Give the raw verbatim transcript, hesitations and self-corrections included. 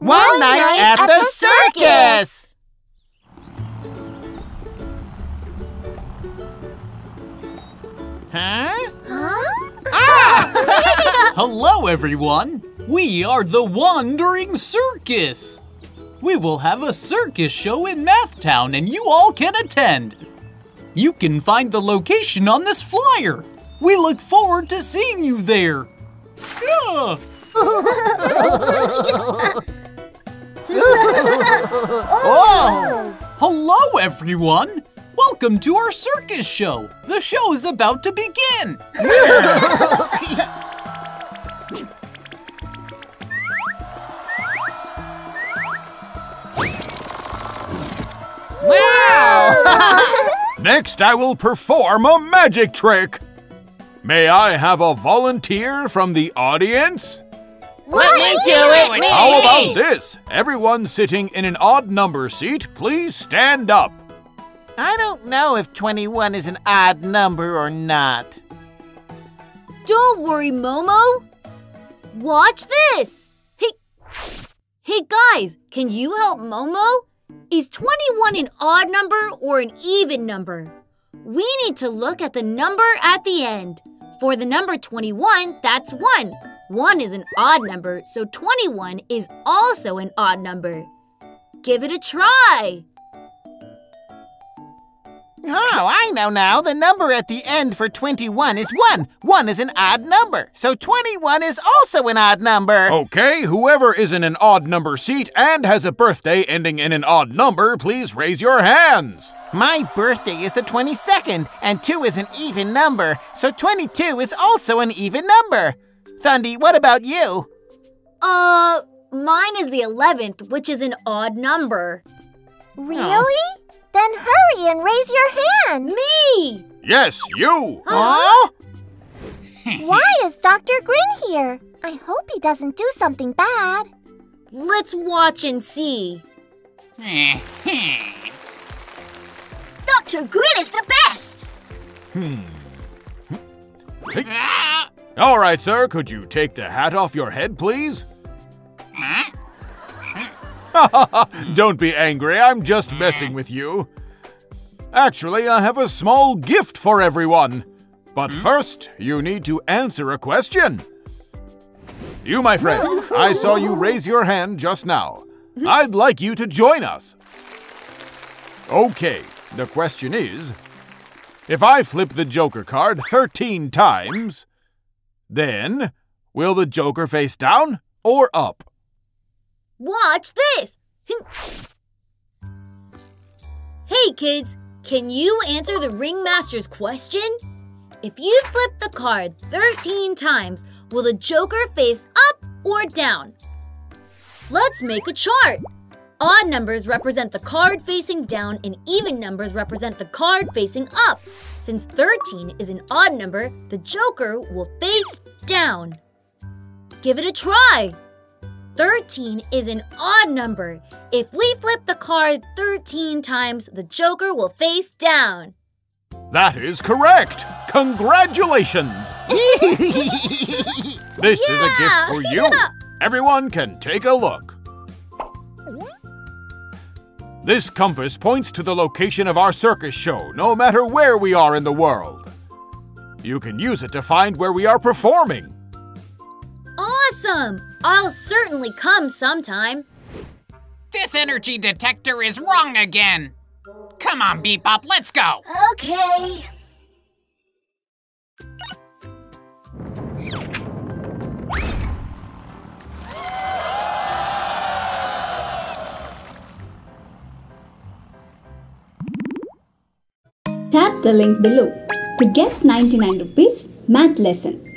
One night, night at, at the, the circus! Huh? Huh? Ah! Hello, everyone. We are the Wandering Circus. We will have a circus show in Math Town, and you all can attend. You can find the location on this flyer. We look forward to seeing you there. Yeah. Oh. Hello, everyone. Welcome to our circus show. The show is about to begin. Wow! Next, I will perform a magic trick. May I have a volunteer from the audience? Let me do it! Me. How about this? Everyone sitting in an odd number seat, please stand up. I don't know if twenty-one is an odd number or not. Don't worry, Momo. Watch this. Hey, hey guys, can you help Momo? Is twenty-one an odd number or an even number? We need to look at the number at the end. For the number twenty-one, that's one. one is an odd number, so twenty-one is also an odd number. Give it a try. Oh, I know now. The number at the end for twenty-one is one. one is an odd number, so twenty-one is also an odd number. Okay, whoever is in an odd number seat and has a birthday ending in an odd number, please raise your hands. My birthday is the twenty-second, and two is an even number, so twenty-two is also an even number. Thundi, what about you? Uh, mine is the eleventh, which is an odd number. Really? Oh. Then hurry and raise your hand. Me! Yes, you! Huh? Why is Doctor Grin here? I hope he doesn't do something bad. Let's watch and see. Doctor Grin is the best! Hmm. Hey. All right, sir, could you take the hat off your head, please? Huh? Don't be angry, I'm just messing with you. Actually, I have a small gift for everyone. But first, you need to answer a question. You, my friend, I saw you raise your hand just now. I'd like you to join us. Okay, the question is, if I flip the Joker card thirteen times, then will the Joker face down or up? Watch this! Hey kids, can you answer the ringmaster's question? If you flip the card thirteen times, will the Joker face up or down? Let's make a chart. Odd numbers represent the card facing down and even numbers represent the card facing up. Since thirteen is an odd number, the Joker will face down. Give it a try. thirteen is an odd number. If we flip the card thirteen times, the Joker will face down. That is correct. Congratulations. This yeah, is a gift for you. Yeah. Everyone can take a look. This compass points to the location of our circus show, no matter where we are in the world. You can use it to find where we are performing. Awesome! I'll certainly come sometime. This energy detector is wrong again. Come on, Bebop, let's go. Okay. Tap the link below to get ninety-nine rupees math lesson.